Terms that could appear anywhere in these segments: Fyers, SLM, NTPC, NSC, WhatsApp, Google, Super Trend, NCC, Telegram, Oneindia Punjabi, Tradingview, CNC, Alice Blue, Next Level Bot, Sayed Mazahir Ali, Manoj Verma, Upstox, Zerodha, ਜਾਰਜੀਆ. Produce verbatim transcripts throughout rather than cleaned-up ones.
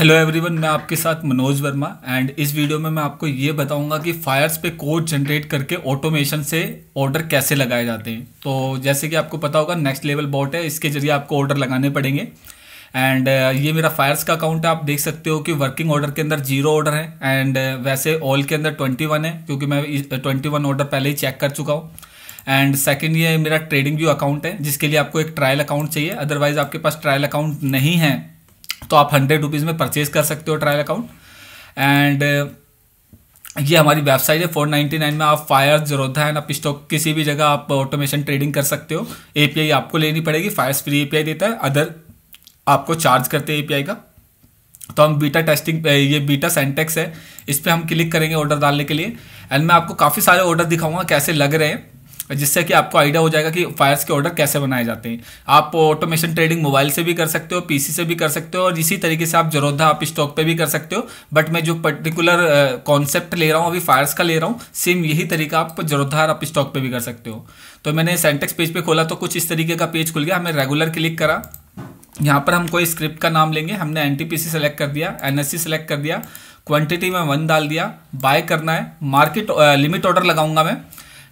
Hello everyone, मैं आपके साथ मनोज वर्मा एंड इस वीडियो में मैं आपको ये बताऊंगा कि फायर्स पे कोड जनरेट करके ऑटोमेशन से ऑर्डर कैसे लगाए जाते हैं। तो जैसे कि आपको पता होगा नेक्स्ट लेवल बॉट है, इसके जरिए आपको ऑर्डर लगाने पड़ेंगे। एंड ये मेरा फायर्स का अकाउंट है, आप देख सकते हो कि वर्किंग ऑर्डर के अंदर जीरो ऑर्डर है एंड वैसे ऑल के अंदर ट्वेंटी वन है क्योंकि मैं ट्वेंटी वन ऑर्डर पहले ही चेक कर चुका हूँ। एंड सेकेंड, ये मेरा ट्रेडिंग व्यू अकाउंट है जिसके लिए आपको एक ट्रायल अकाउंट चाहिए, अदरवाइज आपके पास ट्रायल अकाउंट नहीं है तो आप हंड्रेड रुपीज़ में परचेज कर सकते हो ट्रायल अकाउंट। एंड ये हमारी वेबसाइट है, फोर नाइन्टी नाइन में आप फायर्स, ज़ीरोधा एंड अपस्टॉक किसी भी जगह आप ऑटोमेशन ट्रेडिंग कर सकते हो। एपीआई आपको लेनी पड़ेगी, फायर्स फ्री एपीआई देता है, अदर आपको चार्ज करते हैं एपीआई का। तो हम बीटा टेस्टिंग, ये बीटा सेंटेक्स है, इस पर हम क्लिक करेंगे ऑर्डर डालने के लिए। एंड मैं आपको काफ़ी सारे ऑर्डर दिखाऊँगा कैसे लग रहे हैं, जिससे कि आपको आइडिया हो जाएगा कि फायर्स के ऑर्डर कैसे बनाए जाते हैं। आप ऑटोमेशन ट्रेडिंग मोबाइल से भी कर सकते हो, पीसी से भी कर सकते हो और इसी तरीके से आप ज़ीरोधा, अपस्टॉक पे भी कर सकते हो। बट मैं जो पर्टिकुलर कॉन्सेप्ट ले रहा हूँ अभी फायर्स का ले रहा हूँ, सेम यही तरीका आप ज़ीरोधा और अपस्टॉक पे भी कर सकते हो। तो मैंने सेंटेक्स पेज पर पे खोला तो कुछ इस तरीके का पेज खुल गया। हमने रेगुलर क्लिक करा, यहाँ पर हम कोई स्क्रिप्ट का नाम लेंगे। हमने एनटीपीसी सेलेक्ट कर दिया, एनएससी सेलेक्ट कर दिया, क्वान्टिटी में वन डाल दिया, बाय करना है, मार्केट लिमिट ऑर्डर लगाऊंगा मैं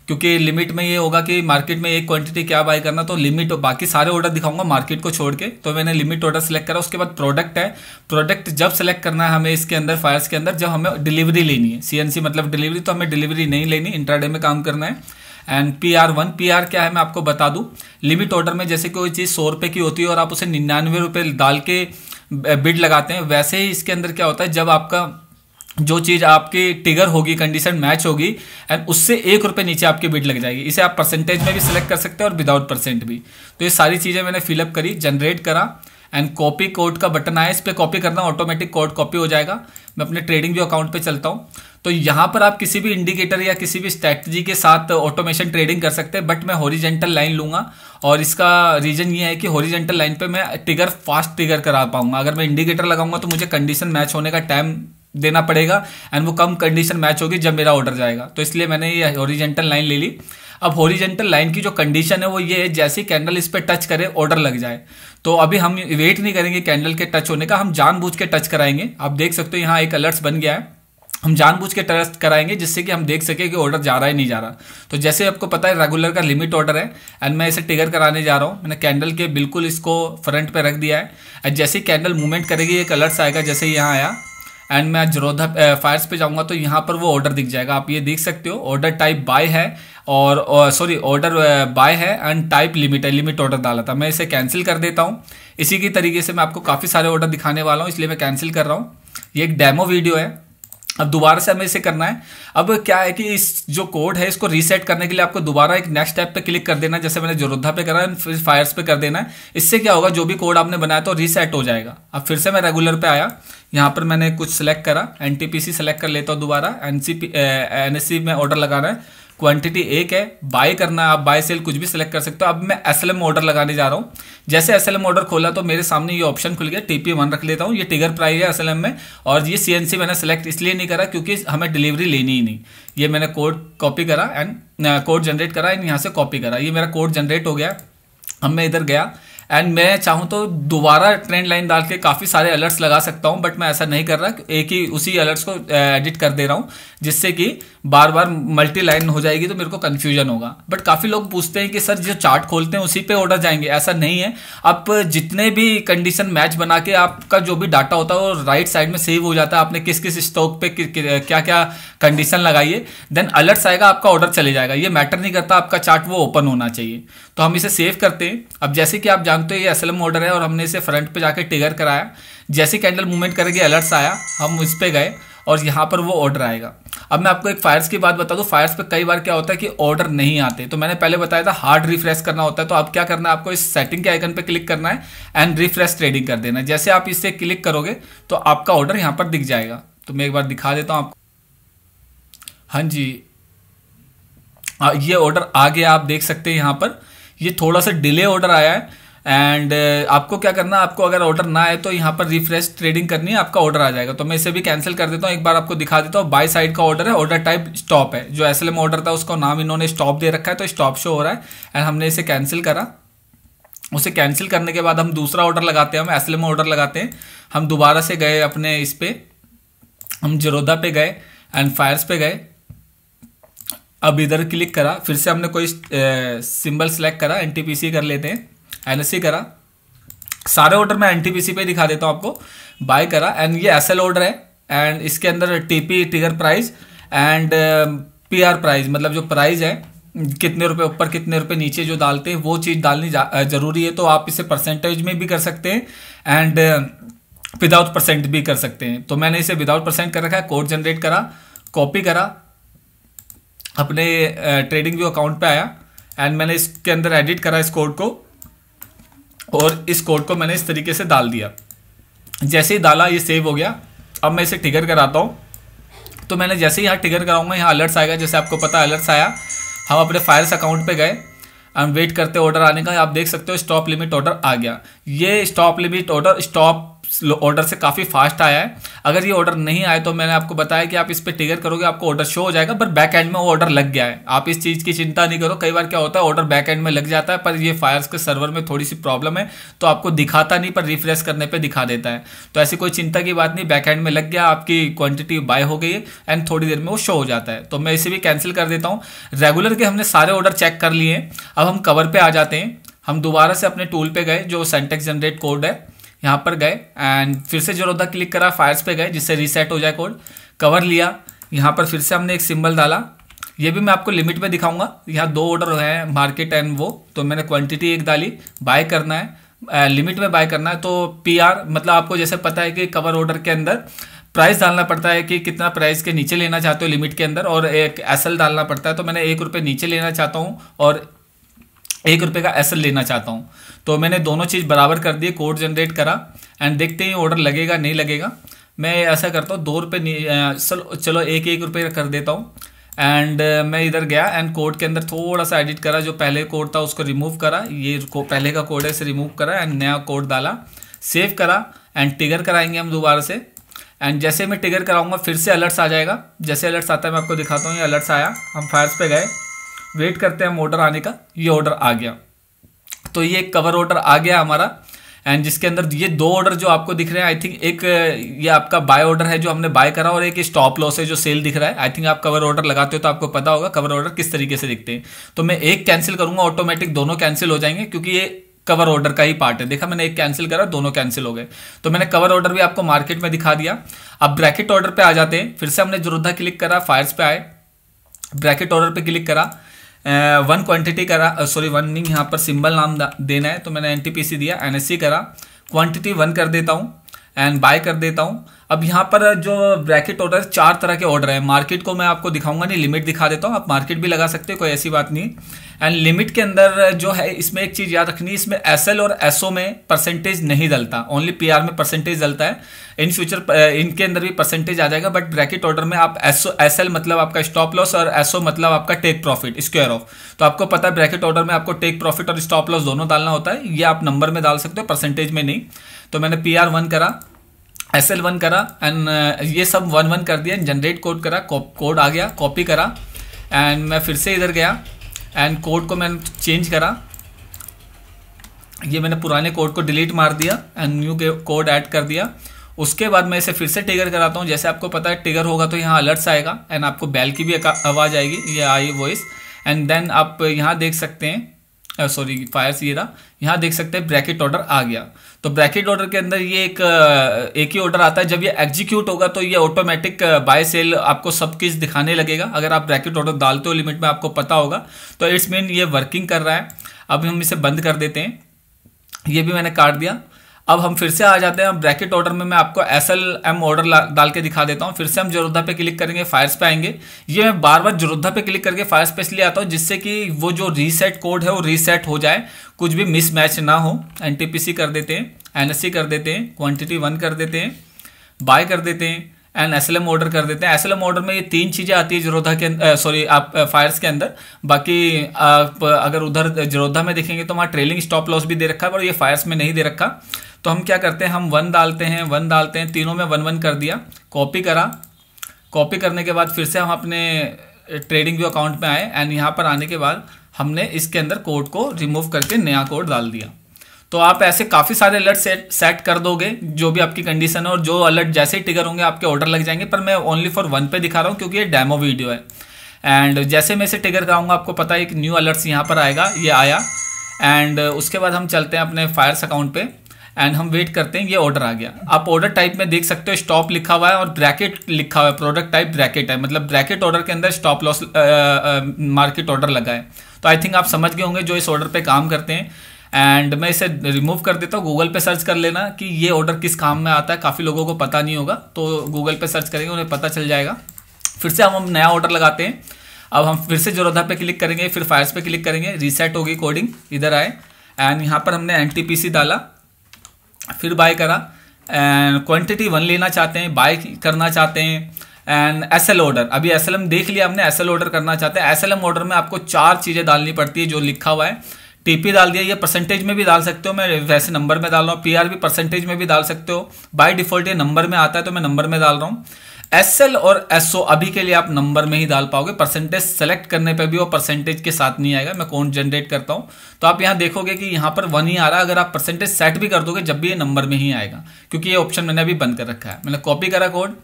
क्योंकि लिमिट में ये होगा कि मार्केट में एक क्वांटिटी क्या बाय करना, तो लिमिट बाकी सारे ऑर्डर दिखाऊंगा मार्केट को छोड़ के। तो मैंने लिमिट ऑर्डर सेलेक्ट करा। उसके बाद प्रोडक्ट है, प्रोडक्ट जब सेलेक्ट करना है हमें इसके अंदर, फायर्स के अंदर, जब हमें डिलीवरी लेनी है, सीएनसी मतलब डिलीवरी, तो हमें डिलीवरी नहीं लेनी, इंट्राडे में काम करना है। And P R one, P R क्या है मैं आपको बता दूँ। लिमिट ऑर्डर में जैसे कोई चीज़ सौ रुपये की होती है और आप उसे निन्यानवे रुपये डाल के बिड लगाते हैं, वैसे ही इसके अंदर क्या होता है, जब आपका जो चीज़ आपकी टिगर होगी, कंडीशन मैच होगी एंड उससे एक रुपये नीचे आपकी बिड लग जाएगी। इसे आप परसेंटेज में भी सिलेक्ट कर सकते हैं और विदाउट परसेंट भी। तो ये सारी चीज़ें मैंने फिलअप करी, जनरेट करा एंड कॉपी कोड का बटन आया, इस पर कॉपी करना, ऑटोमेटिक कोड कॉपी हो जाएगा। मैं अपने ट्रेडिंग व्यू अकाउंट पे चलता हूँ। तो यहाँ पर आप किसी भी इंडिकेटर या किसी भी स्ट्रैटेजी के साथ ऑटोमेशन ट्रेडिंग कर सकते हैं, बट मैं हॉरिजेंटल लाइन लूँगा और इसका रीज़न ये है कि हॉरिजेंटल लाइन पे मैं टिगर फास्ट टिगर करा पाऊँगा। अगर मैं इंडिकेटर लगाऊंगा तो मुझे कंडीशन मैच होने का टाइम देना पड़ेगा एंड वो कम कंडीशन मैच होगी जब मेरा ऑर्डर जाएगा, तो इसलिए मैंने ये हॉरिजेंटल लाइन ले ली। अब हॉरिजेंटल लाइन की जो कंडीशन है वो ये है, जैसे कैंडल इस पर टच करे ऑर्डर लग जाए। तो अभी हम वेट नहीं करेंगे कैंडल के टच होने का, हम जानबूझ के टच कराएंगे। आप देख सकते हो यहाँ एक अलर्ट्स बन गया है, हम जानबूझ के टच कराएंगे जिससे कि हम देख सके कि ऑर्डर जा रहा है नहीं जा रहा। तो जैसे आपको पता है रेगुलर का लिमिट ऑर्डर है एंड मैं इसे टिगर कराने जा रहा हूँ। मैंने कैंडल के बिल्कुल इसको फ्रंट पर रख दिया है एंड जैसे कैंडल मूवमेंट करेगी एक अलर्ट्स आएगा, जैसे यहाँ आया एंड मैं ज़ीरोधा फायर्स पे जाऊंगा तो यहाँ पर वो ऑर्डर दिख जाएगा। आप ये देख सकते हो ऑर्डर टाइप बाय है और सॉरी ऑर्डर बाय है एंड टाइप लिमिट है, लिमिट ऑर्डर डाला था। मैं इसे कैंसिल कर देता हूँ। इसी की तरीके से मैं आपको काफ़ी सारे ऑर्डर दिखाने वाला हूँ, इसलिए मैं कैंसिल कर रहा हूँ। ये एक डेमो वीडियो है, अब दोबारा से हमें इसे करना है। अब क्या है कि इस जो कोड है इसको रीसेट करने के लिए आपको दोबारा एक नेक्स्ट स्टेप पे क्लिक कर देना है, जैसे मैंने ज़ीरोधा पे करा है फिर फायर्स पे कर देना है। इससे क्या होगा, जो भी कोड आपने बनाया तो रीसेट हो जाएगा। अब फिर से मैं रेगुलर पे आया, यहाँ पर मैंने कुछ सेलेक्ट करा, एनटीपीसी सेलेक्ट कर लेता हूँ दोबारा, एनसीपी एनएससी में ऑर्डर लगाना है, क्वांटिटी एक है, बाय करना है, आप बाय सेल कुछ भी सिलेक्ट कर सकते हो। अब मैं एसएलएम ऑर्डर लगाने जा रहा हूँ। जैसे एसएलएम ऑर्डर खोला तो मेरे सामने ये ऑप्शन खुल गया, टीपी वन रख लेता हूँ, ये टिगर प्राइस है एसएलएम में। और ये सीएनसी मैंने सेलेक्ट इसलिए नहीं करा क्योंकि हमें डिलीवरी लेनी ही नहीं। ये मैंने कोड कॉपी करा एंड कोड जनरेट करा एंड यहाँ से कॉपी करा, ये मेरा कोड जनरेट हो गया। अब मैं इधर गया एंड मैं चाहूँ तो दोबारा ट्रेंड लाइन डाल के काफ़ी सारे अलर्ट्स लगा सकता हूँ, बट मैं ऐसा नहीं कर रहा, एक ही उसी अलर्ट्स को एडिट कर दे रहा हूँ जिससे कि बार बार मल्टी लाइन हो जाएगी तो मेरे को कन्फ्यूजन होगा। बट काफ़ी लोग पूछते हैं कि सर जो चार्ट खोलते हैं उसी पे ऑर्डर जाएंगे, ऐसा नहीं है। आप जितने भी कंडीशन मैच बना के आपका जो भी डाटा होता है वो राइट साइड में सेव हो जाता है, आपने किस किस स्टॉक पे क्या क्या कंडीशन लगाई है, देन अलर्ट्स आएगा, आपका ऑर्डर चले जाएगा, ये मैटर नहीं करता, आपका चार्ट वो ओपन होना चाहिए। तो हम इसे सेव करते हैं। अब जैसे कि आप तो ये एसएलएम ऑर्डर है और हमने इसे फ्रंट पे जाके टिगर कराया, जैसे कैंडल मूवमेंट करेगी अलर्ट्स आया, हम उस पे गए और यहाँ पर वो ऑर्डर आएगा। अब मैं आपको एक फायर्स की बात बता दूं, फायर्स पे कई बार क्या होता है कि ऑर्डर नहीं आते, तो मैंने पहले बताया था हार्ड रिफ्रेश करना होता है। तो अब क्या करना है, आपको इस सेटिंग के आइकन पे क्लिक करना है एंड रिफ्रेश ट्रेडिंग कर देना है। जैसे आप इससे क्लिक करोगे तो आपका ऑर्डर यहाँ पर दिख जाएगा। तो मैं एक बार दिखा देता हूँ आपको। हाँ जी, ये ऑर्डर आ गया, आप देख सकते हैं यहाँ पर ये थोड़ा सा डिले ऑर्डर आया है। एंड uh, आपको क्या करना है, आपको अगर ऑर्डर ना आए तो यहाँ पर रिफ्रेश ट्रेडिंग करनी है, आपका ऑर्डर आ जाएगा। तो मैं इसे भी कैंसिल कर देता हूँ, एक बार आपको दिखा देता हूँ। बाय साइड का ऑर्डर है, ऑर्डर टाइप स्टॉप है, जो एसएलएम ऑर्डर था उसका नाम इन्होंने स्टॉप दे रखा है तो स्टॉप शो हो रहा है एंड हमने इसे कैंसिल करा। उसे कैंसिल करने के बाद हम दूसरा ऑर्डर लगाते हैं, हम एस एल एम ऑर्डर लगाते हैं। हम दोबारा से गए अपने इस पर, हम ज़ीरोधा पे गए एंड फायर्स पे गए। अब इधर क्लिक करा, फिर से हमने कोई सिंबल सेलेक्ट करा, एनटीपीसी कर लेते हैं, एनएससी करा। सारे ऑर्डर मैं एनटीपीसी पे दिखा देता हूँ आपको। बाय करा एंड ये एसएल ऑर्डर है एंड इसके अंदर TP trigger price and PR price, मतलब जो प्राइस है कितने रुपए ऊपर कितने रुपए नीचे जो डालते हैं वो चीज़ डालनी जरूरी है। तो आप इसे परसेंटेज में भी कर सकते हैं एंड विदाउट परसेंट भी कर सकते हैं। तो मैंने इसे विदाउट परसेंट कर रखा है। कोड जनरेट करा, कॉपी करा, अपने ट्रेडिंग व्यू अकाउंट पे आया एंड मैंने इसके अंदर एडिट करा इस कोड को और इस कोड को मैंने इस तरीके से डाल दिया। जैसे ही डाला ये सेव हो गया। अब मैं इसे ट्रिगर कराता हूँ। तो मैंने जैसे ही यहाँ ट्रिगर कराऊंगा यहाँ अलर्ट्स आएगा, जैसे आपको पता है अलर्ट्स आया। हम अपने फायर्स अकाउंट पे गए एंड वेट करते ऑर्डर आने का। आप देख सकते हो स्टॉप लिमिट ऑर्डर आ गया। ये stop limit order stop order से काफ़ी फास्ट आया है। अगर ये ऑर्डर नहीं आए तो मैंने आपको बताया कि आप इस पर ट्रिगर करोगे आपको ऑर्डर शो हो जाएगा, पर बैक एंड में वो ऑर्डर लग गया है। आप इस चीज़ की चिंता नहीं करो। कई बार क्या होता है ऑर्डर बैक एंड में लग जाता है, पर ये फायर्स के सर्वर में थोड़ी सी प्रॉब्लम है तो आपको दिखाता नहीं पर रिफ्रेश करने पर दिखा देता है। तो ऐसी कोई चिंता की बात नहीं, बैक एंड में लग गया, आपकी क्वान्टिटी बाय हो गई है एंड थोड़ी देर में वो शो हो जाता है। तो मैं इसे भी कैंसिल कर देता हूँ। रेगुलर के हमने सारे ऑर्डर चेक कर लिए हैं। अब हम कवर पर आ जाते हैं। हम दोबारा से अपने टूल पर गए जो सिंटैक्स जनरेट कोड है, यहाँ पर गए एंड फिर से ज़ीरोधा क्लिक करा, फायर्स पे गए जिससे रीसेट हो जाए कोड। कवर लिया, यहाँ पर फिर से हमने एक सिंबल डाला। ये भी मैं आपको लिमिट में दिखाऊंगा। यहाँ दो ऑर्डर हैं, मार्केट एंड वो, तो मैंने क्वांटिटी एक डाली। बाय करना है, लिमिट में बाय करना है। तो पीआर मतलब आपको जैसे पता है कि कवर ऑर्डर के अंदर प्राइस डालना पड़ता है कि कितना प्राइस के नीचे लेना चाहते हो लिमिट के अंदर, और एक एसएल डालना पड़ता है। तो मैंने एक रुपये नीचे लेना चाहता हूँ और एक रुपये का एसएल लेना चाहता हूँ। तो मैंने दोनों चीज़ बराबर कर दी, कोड जनरेट करा एंड देखते हैं ऑर्डर लगेगा नहीं लगेगा। मैं ऐसा करता हूँ दो रुपये चलो एक एक रुपये कर देता हूँ एंड मैं इधर गया एंड कोड के अंदर थोड़ा सा एडिट करा। जो पहले कोड था उसको रिमूव करा, ये को, पहले का कोड है इसे रिमूव करा एंड नया कोड डाला, सेव करा एंड ट्रिगर कराएंगे हम दोबारा से। एंड जैसे मैं ट्रिगर कराऊंगा फिर से अलर्ट्स आ जाएगा। जैसे अलर्ट्स आता है मैं आपको दिखाता हूँ। ये अलर्ट्स आया, हम फायर्स पे गए, वेट करते हैं हम ऑर्डर आने का। ये ऑर्डर आ गया। तो ये कवर ऑर्डर आ गया हमारा एंड जिसके अंदर ये दो ऑर्डर जो आपको दिख रहे हैं, आई थिंक एक ये आपका बाय ऑर्डर है जो हमने बाय करा और एक स्टॉप लॉस है जो सेल दिख रहा है। आई थिंक आप कवर ऑर्डर लगाते हो तो आपको पता होगा कवर ऑर्डर किस तरीके से दिखते हैं। तो मैं एक कैंसिल करूंगा, ऑटोमेटिक दोनों कैंसिल हो जाएंगे क्योंकि ये कवर ऑर्डर का ही पार्ट है। देखा, मैंने एक कैंसिल करा, दोनों कैंसिल हो गए। तो मैंने कवर ऑर्डर भी आपको मार्केट में दिखा दिया। अब ब्रैकेट ऑर्डर पर आ जाते हैं। फिर से हमने ज़ीरोधा क्लिक करा, फायर्स पे आए, ब्रैकेट ऑर्डर पे क्लिक करा, वन क्वांटिटी करा, सॉरी वन नहीं, यहाँ पर सिंबल नाम देना है। तो मैंने एनटीपीसी दिया, एनएससी करा, क्वांटिटी वन कर देता हूँ एंड बाय कर देता हूँ। अब यहाँ पर जो ब्रैकेट ऑर्डर, चार तरह के ऑर्डर हैं। मार्केट को मैं आपको दिखाऊंगा नहीं, लिमिट दिखा देता हूँ। आप मार्केट भी लगा सकते हो, कोई ऐसी बात नहीं। एंड लिमिट के अंदर जो है, इसमें एक चीज़ याद रखनी, इसमें एसएल और एसओ में परसेंटेज नहीं डलता, ओनली पीआर में परसेंटेज डलता है। इन फ्यूचर इनके अंदर भी परसेंटेज आ जाएगा, बट ब्रैकेट ऑर्डर में आप एसओ एसएल मतलब आपका स्टॉप लॉस और एसओ मतलब आपका टेक प्रॉफिट स्क्वायर ऑफ। तो आपको पता है ब्रैकेट ऑर्डर में आपको टेक प्रॉफिट और स्टॉप लॉस दोनों डालना होता है। ये आप नंबर में डाल सकते हो, परसेंटेज में नहीं। तो मैंने पीआर वन करा, एस एल वन करा एंड ये सब वन वन कर दिया। जनरेट कोड करा, कोड आ गया, कॉपी करा एंड मैं फिर से इधर गया एंड कोड को मैंने चेंज करा। ये मैंने पुराने कोड को डिलीट मार दिया एंड न्यू कोड ऐड कर दिया। उसके बाद मैं इसे फिर से ट्रिगर कराता हूँ। जैसे आपको पता है ट्रिगर होगा तो यहाँ अलर्ट्स आएगा एंड आपको बैल की भी आवाज़ आएगी। ये आई वॉइस एंड देन आप यहाँ देख सकते हैं, सॉरी फायर्स ये रहा, यहाँ देख सकते हैं ब्रैकेट ऑर्डर आ गया। तो ब्रैकेट ऑर्डर के अंदर ये एक एक ही ऑर्डर आता है। जब ये एग्जीक्यूट होगा तो ये ऑटोमेटिक बाय सेल आपको सब कुछ दिखाने लगेगा। अगर आप ब्रैकेट ऑर्डर डालते हो लिमिट में आपको पता होगा। तो इट्स मीन ये वर्किंग कर रहा है। अब हम इसे बंद कर देते हैं, ये भी मैंने काट दिया। अब हम फिर से आ जाते हैं ब्रैकेट ऑर्डर में। मैं आपको एस एल एम ऑर्डर डाल के दिखा देता हूँ। फिर से हम ज़ीरोधा पे क्लिक करेंगे, फायर्स पे आएंगे। ये मैं बार बार ज़ीरोधा पे क्लिक करके फायर्स पे इसलिए आता हूँ जिससे कि वो जो रीसेट कोड है वो रीसेट हो जाए, कुछ भी मिसमैच ना हो। एनटीपीसी कर देते हैं, एनएससी कर देते हैं, क्वान्टिटी वन कर देते हैं, बाय कर देते हैं and S L M order कर देते हैं। एस एल एम ऑर्डर में ये तीन चीज़ें आती है ज़ीरोधा के सॉरी आप फायर्स के अंदर। बाकी आप अगर उधर ज़ीरोधा में देखेंगे तो वहाँ ट्रेलिंग स्टॉप लॉस भी दे रखा है, पर ये फायर्स में नहीं दे रखा। तो हम क्या करते हैं, हम वन डालते हैं, वन डालते हैं, तीनों में वन वन कर दिया, कॉपी करा। कॉपी करने के बाद फिर से हम अपने ट्रेडिंग व्यू अकाउंट में आए एंड यहाँ पर आने के बाद हमने इसके अंदर कोड को रिमूव करके नया कोड डाल दिया। तो आप ऐसे काफ़ी सारे अलर्ट सेट सेट कर दोगे जो भी आपकी कंडीशन है, और जो अलर्ट जैसे ही टिगर होंगे आपके ऑर्डर लग जाएंगे। पर मैं ओनली फॉर वन पे दिखा रहा हूँ क्योंकि ये डेमो वीडियो है। एंड जैसे मैं इसे टिगर कराऊंगा आपको पता है एक न्यू अलर्ट्स यहाँ पर आएगा, ये आया। एंड उसके बाद हम चलते हैं अपने फायर्स अकाउंट पे एंड हम वेट करते हैं, ये ऑर्डर आ गया। आप ऑर्डर टाइप में देख सकते हो स्टॉप लिखा हुआ है और ब्रैकेट लिखा हुआ है, प्रोडक्ट टाइप ब्रैकेट है, मतलब ब्रैकेट ऑर्डर के अंदर स्टॉप लॉस मार्केट ऑर्डर लगा है। तो आई थिंक आप समझ गए होंगे जो इस ऑर्डर पे काम करते हैं। एंड मैं इसे रिमूव कर देता हूँ, गूगल पे सर्च कर लेना कि ये ऑर्डर किस काम में आता है, काफ़ी लोगों को पता नहीं होगा तो गूगल पे सर्च करेंगे उन्हें पता चल जाएगा। फिर से हम हम नया ऑर्डर लगाते हैं। अब हम फिर से ज़ेरोधा पे क्लिक करेंगे, फिर फायर्स पे क्लिक करेंगे, रीसेट होगी कोडिंग, इधर आए एंड यहाँ पर हमने एन टी पी सी डाला, फिर बाय करा एंड क्वान्टिटी वन लेना चाहते हैं, बाय करना चाहते हैं एंड एस एल ऑर्डर। अभी एस एल एम देख लिया हमने, एस एल ऑर्डर करना चाहते हैं। एस एल एम ऑर्डर में आपको चार चीज़ें डालनी पड़ती है जो लिखा हुआ है। टीपी डाल दिया, ये परसेंटेज में भी डाल सकते हो, मैं वैसे नंबर में डाल रहा हूँ। पीआर भी परसेंटेज में भी डाल सकते हो, बाय डिफ़ॉल्ट ये नंबर में आता है तो मैं नंबर में डाल रहा हूँ। एसएल और एसओ अभी के लिए आप नंबर में ही डाल पाओगे, परसेंटेज सेलेक्ट करने पे भी वो परसेंटेज के साथ नहीं आएगा। मैं कौन जनरेट करता हूँ तो आप यहाँ देखोगे कि यहाँ पर वन ही आ रहा है। अगर आप परसेंटेज सेट भी कर दोगे जब भी ये नंबर में ही आएगा, क्योंकि ये ऑप्शन मैंने अभी बंद कर रखा है। मैंने कॉपी करा कोड,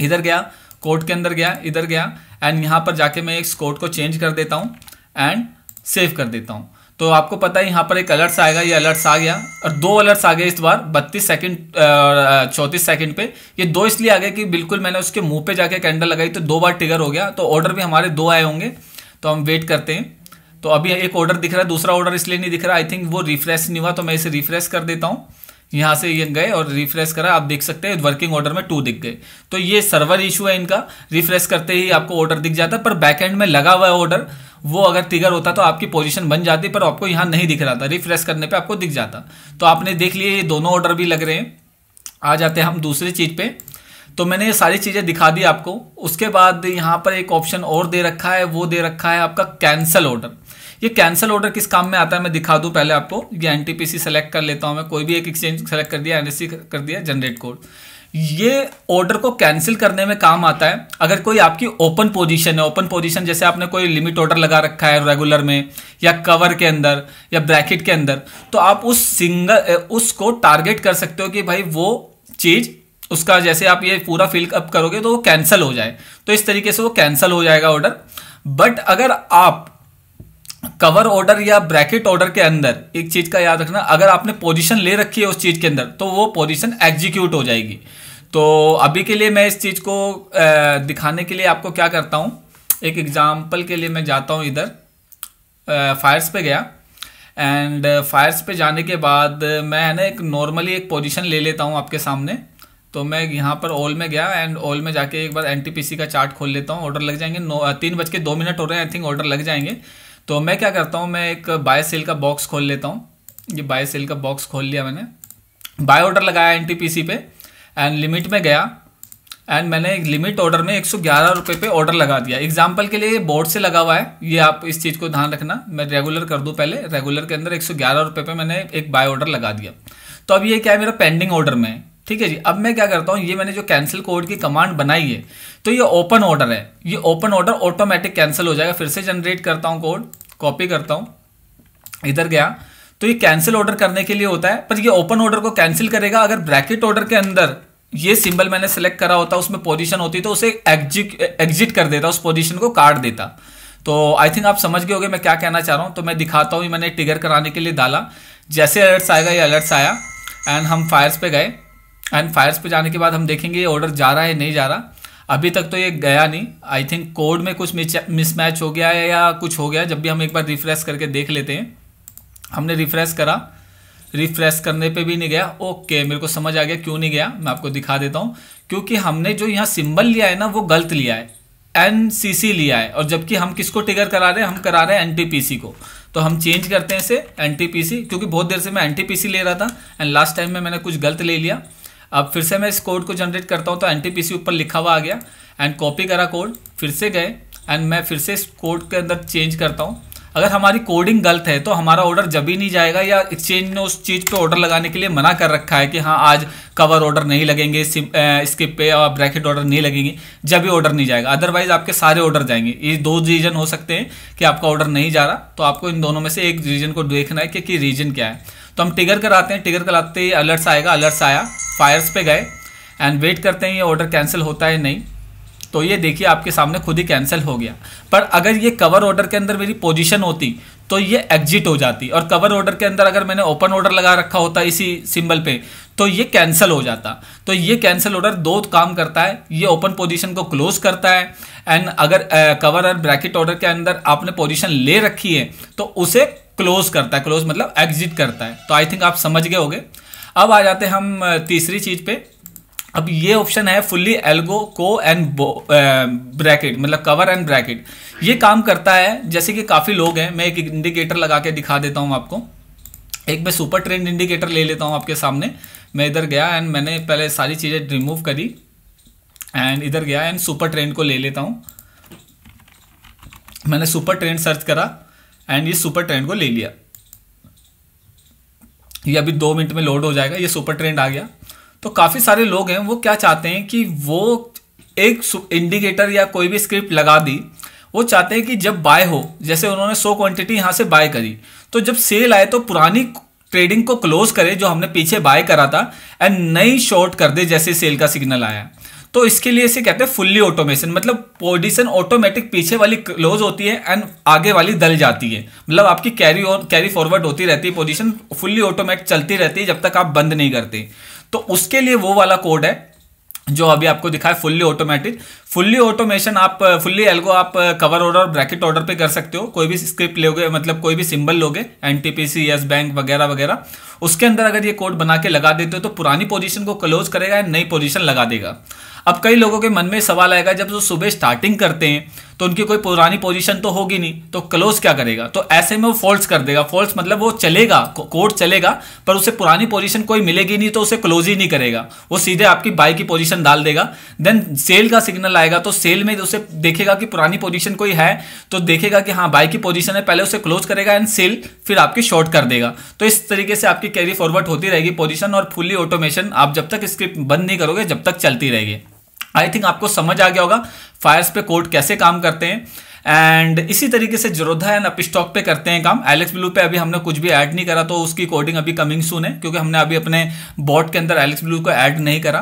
इधर गया, कोड के अंदर गया, इधर गया एंड यहाँ पर जाके मैं इस कोड को चेंज कर देता हूँ एंड सेव कर देता हूँ। तो आपको पता है यहाँ पर एक अलर्ट्स आएगा, ये अलर्ट्स आ गया और दो अलर्ट्स आ गए इस बार बत्तीस सेकंड चौंतीस सेकंड पे। ये दो इसलिए आ गए कि बिल्कुल मैंने उसके मुंह पे जाके कैंडल लगाई तो दो बार टिगर हो गया। तो ऑर्डर भी हमारे दो आए होंगे, तो हम वेट करते हैं। तो अभी एक ऑर्डर दिख रहा है, दूसरा ऑर्डर इसलिए नहीं दिख रहा, आई थिंक वो रिफ्रेश नहीं हुआ, तो मैं इसे रिफ्रेश कर देता हूँ। यहाँ से ये गए और रिफ्रेश करा, आप देख सकते हैं वर्किंग ऑर्डर में टू दिख गए। तो ये सर्वर इशू है इनका, रिफ्रेश करते ही आपको ऑर्डर दिख जाता है। पर बैकएंड में लगा हुआ है ऑर्डर, वो अगर टिगर होता तो आपकी पोजीशन बन जाती, पर आपको यहाँ नहीं दिख रहा था, रिफ्रेश करने पे आपको दिख जाता। तो आपने देख लिए ये दोनों ऑर्डर भी लग रहे हैं। आ जाते हैं हम दूसरी चीज़ पे। तो मैंने ये सारी चीज़ें दिखा दी आपको। उसके बाद यहाँ पर एक ऑप्शन और दे रखा है, वो दे रखा है आपका कैंसल ऑर्डर। ये कैंसल ऑर्डर किस काम में आता है मैं दिखा दूं पहले आपको। ये N T P C select कर लेता हूँ मैं, कोई भी एक एक्सचेंज सेलेक्ट कर दिया, एन एस सी कर दिया, जनरेट कोड। ये ऑर्डर को कैंसिल करने में काम आता है। अगर कोई आपकी ओपन पोजीशन है, ओपन पोजीशन जैसे आपने कोई लिमिट ऑर्डर लगा रखा है रेगुलर में या कवर के अंदर या ब्रैकेट के अंदर, तो आप उस सिंगल उसको टारगेट कर सकते हो कि भाई वो चीज़ उसका जैसे आप ये पूरा फिल अप करोगे तो वो कैंसिल हो जाए। तो इस तरीके से वो कैंसिल हो जाएगा ऑर्डर। बट अगर आप कवर ऑर्डर या ब्रैकेट ऑर्डर के अंदर, एक चीज़ का याद रखना, अगर आपने पोजीशन ले रखी है उस चीज़ के अंदर तो वो पोजीशन एग्जीक्यूट हो जाएगी। तो अभी के लिए मैं इस चीज़ को दिखाने के लिए आपको क्या करता हूँ, एक एग्जांपल के लिए मैं जाता हूँ इधर फायर्स पे गया एंड फायर्स पे जाने के बाद मैं है ना एक नॉर्मली एक पोजीशन ले लेता हूँ आपके सामने। तो मैं यहाँ पर ऑल में गया एंड ऑल में जाके एक बार एन टी पी सी का चार्ट खोल लेता हूँ। ऑर्डर लग जाएंगे, नौ तीन बज के दो मिनट हो रहे हैं, आई थिंक ऑर्डर लग जाएंगे। तो मैं क्या करता हूँ, मैं एक बाय सेल का बॉक्स खोल लेता हूँ। ये बाय सेल का बॉक्स खोल लिया मैंने, बाय ऑर्डर लगाया एन टी पी सी पे एंड लिमिट में गया एंड मैंने एक लिमिट ऑर्डर में एक सौ ग्यारह रुपये पे ऑर्डर लगा दिया। एग्जाम्पल के लिए ये बोर्ड से लगा हुआ है, ये आप इस चीज़ को ध्यान रखना। मैं रेगुलर कर दूँ पहले, रेगुलर के अंदर एक सौ ग्यारह रुपये पे मैंने एक बाय ऑर्डर लगा दिया। तो अब ये क्या है, मेरा पेंडिंग ऑर्डर में है, ठीक है जी। अब मैं क्या करता हूँ, ये मैंने जो कैंसिल कोड की कमांड बनाई है तो ये ओपन ऑर्डर है, ये ओपन ऑर्डर ऑटोमेटिक कैंसिल हो जाएगा। फिर से जनरेट करता हूँ कोड, कॉपी करता हूँ, इधर गया। तो ये कैंसिल ऑर्डर करने के लिए होता है, पर ये ओपन ऑर्डर को कैंसिल करेगा। अगर ब्रैकेट ऑर्डर के अंदर ये सिंबल मैंने सेलेक्ट करा होता, उसमें पोजीशन होती तो उसे एग्जिट कर देता, उस पोजीशन को काट देता। तो आई थिंक आप समझ गए होंगे मैं क्या कहना चाह रहा हूँ। तो मैं दिखाता हूँ, मैंने टिगर कराने के लिए डाला, जैसे अलर्ट्स आएगा ये अलर्ट्स आया एंड हम फायर्स पे गए एंड फायर्स पे जाने के बाद हम देखेंगे ये ऑर्डर जा रहा है नहीं जा रहा। अभी तक तो ये गया नहीं, आई थिंक कोड में कुछ मिसमैच हो गया है या कुछ हो गया। जब भी हम एक बार रिफ्रेश करके देख लेते हैं, हमने रिफ्रेश करा, रिफ्रेश करने पे भी नहीं गया। ओके, मेरे को समझ आ गया क्यों नहीं गया, मैं आपको दिखा देता हूँ। क्योंकि हमने जो यहाँ सिंबल लिया है ना वो गलत लिया है, एन सी सी लिया है, और जबकि हम किसको टिगर करा रहे हैं, हम करा रहे हैं एन टी पी सी को। तो हम चेंज करते हैं इसे एन टी पी सी, क्योंकि बहुत देर से मैं एन टी पी सी ले रहा था एंड लास्ट टाइम में मैंने कुछ गलत ले लिया। अब फिर से मैं इस कोड को जनरेट करता हूँ तो एन टी पी सी ऊपर लिखा हुआ आ गया एंड कॉपी करा कोड, फिर से गए एंड मैं फिर से इस कोड के अंदर चेंज करता हूँ। अगर हमारी कोडिंग गलत है तो हमारा ऑर्डर जब ही नहीं जाएगा, या एक्सचेंज ने उस चीज़ पे ऑर्डर लगाने के लिए मना कर रखा है कि हाँ आज कवर ऑर्डर नहीं लगेंगे, स्किप पे और ब्रैकेट ऑर्डर नहीं लगेंगे, जब भी ऑर्डर नहीं जाएगा। अदरवाइज आपके सारे ऑर्डर जाएंगे। ये दो रीजन हो सकते हैं कि आपका ऑर्डर नहीं जा रहा, तो आपको इन दोनों में से एक रीजन को देखना है कि, कि रीजन क्या है। तो हम टिगर कराते हैं, टिगर कराते ही अलर्ट्स आएगा, अलर्ट्स आया, फायर्स पे गए एंड वेट करते हैं ये ऑर्डर कैंसिल होता है नहीं। तो ये देखिए आपके सामने खुद ही कैंसिल हो गया। पर अगर ये कवर ऑर्डर के अंदर मेरी पोजीशन होती तो ये एग्जिट हो जाती, और कवर ऑर्डर के अंदर अगर मैंने ओपन ऑर्डर लगा रखा होता इसी सिंबल पे तो ये कैंसिल हो जाता। तो ये कैंसिल ऑर्डर दो काम करता है, ये ओपन पोजीशन को क्लोज करता है एंड अगर कवर और ब्रैकेट ऑर्डर के अंदर आपने पोजीशन ले रखी है तो उसे क्लोज करता है, क्लोज मतलब एग्जिट करता है। तो आई थिंक आप समझ गए होंगे। अब आ जाते हैं हम तीसरी चीज़ पे। अब ये ऑप्शन है फुल्ली एल्गो को एंड ब्रैकेट, मतलब कवर एंड ब्रैकेट। ये काम करता है जैसे कि काफ़ी लोग हैं, मैं एक इंडिकेटर लगा के दिखा देता हूँ आपको। एक मैं सुपर ट्रेंड इंडिकेटर ले लेता हूँ आपके सामने। मैं इधर गया एंड मैंने पहले सारी चीज़ें रिमूव करी एंड इधर गया एंड सुपर ट्रेंड को ले लेता हूँ। मैंने सुपर ट्रेंड सर्च करा एंड ये सुपर ट्रेंड को ले लिया। ये अभी दो मिनट में लोड हो जाएगा, ये सुपर ट्रेंड आ गया। तो काफ़ी सारे लोग हैं वो क्या चाहते हैं कि वो एक इंडिकेटर या कोई भी स्क्रिप्ट लगा दी, वो चाहते हैं कि जब बाय हो, जैसे उन्होंने सौ क्वांटिटी यहाँ से बाय करी तो जब सेल आए तो पुरानी ट्रेडिंग को क्लोज करे जो हमने पीछे बाय करा था एंड नई शॉर्ट कर दे जैसे सेल का सिग्नल आया। तो इसके लिए इसे कहते हैं फुल्ली ऑटोमेशन, मतलब पोजीशन ऑटोमेटिक पीछे वाली क्लोज होती है एंड आगे वाली दल जाती है, मतलब आपकी कैरी और कैरी फॉरवर्ड होती रहती है, पोजीशन फुल्ली ऑटोमेट चलती रहती है जब तक आप बंद नहीं करते। तो उसके लिए वो वाला कोड है जो अभी आपको दिखाया, फुल्ली ऑटोमेटिक। फुल्ली ऑटोमेशन आप फुल्ली एल्गो आप कवर ऑर्डर और ब्रैकेट ऑर्डर पे कर सकते हो। कोई भी स्क्रिप्ट लोगे, मतलब कोई भी सिंबल लोगे, एनटीपीसी, यस बैंक वगैरह वगैरह, उसके अंदर अगर ये कोड बना के लगा देते हो तो पुरानी पोजीशन को क्लोज करेगा एंड नई पोजीशन लगा देगा। अब कई लोगों के मन में सवाल आएगा, जब वो सुबह स्टार्टिंग करते हैं तो उनकी कोई पुरानी पोजीशन तो होगी नहीं, तो क्लोज क्या करेगा? तो ऐसे में वो फॉल्स कर देगा। फॉल्स मतलब वो चलेगा, कोड चलेगा पर उसे पुरानी पोजीशन कोई मिलेगी नहीं तो उसे क्लोज ही नहीं करेगा, वो सीधे आपकी बाय की पोजीशन डाल देगा। देन सेल का सिग्नल आएगा तो सेल में उसे देखेगा कि पुरानी पोजीशन कोई है, तो देखेगा कि हाँ बाय की पोजीशन है, पहले उसे क्लोज करेगा एंड सेल फिर आपकी शॉर्ट कर देगा। तो इस तरीके से आपकी कैरी फॉरवर्ड होती रहेगी पोजीशन, और फुल्ली ऑटोमेशन आप जब तक स्क्रिप्ट बंद नहीं करोगे जब तक चलती रहेगी। आई थिंक आपको समझ आ गया होगा फायर्स पे कोड कैसे काम करते हैं। एंड इसी तरीके से ज़रोधा एंड अपस्टॉक पे करते हैं काम। एलेक्स ब्लू पे अभी हमने कुछ भी ऐड नहीं करा, तो उसकी कोडिंग अभी कमिंग सून है, क्योंकि हमने अभी अपने बॉट के अंदर एलेक्स ब्लू को ऐड नहीं करा।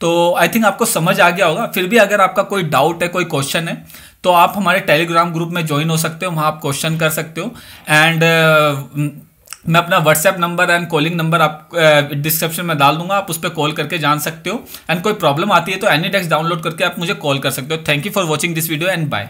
तो आई थिंक आपको समझ आ गया होगा। फिर भी अगर आपका कोई डाउट है, कोई क्वेश्चन है, तो आप हमारे टेलीग्राम ग्रुप में ज्वाइन हो सकते हो, वहाँ आप क्वेश्चन कर सकते हो। एंड uh, मैं अपना WhatsApp number and calling number आप डिस्क्रिप्शन में डाल दूंगा, आप उस पर कॉल करके जान सकते हो। एंड कोई प्रॉब्लम आती है तो एनी टेक्स्ट डाउनलोड करके आप मुझे कॉल कर सकते हो। Thank you for watching this video and bye.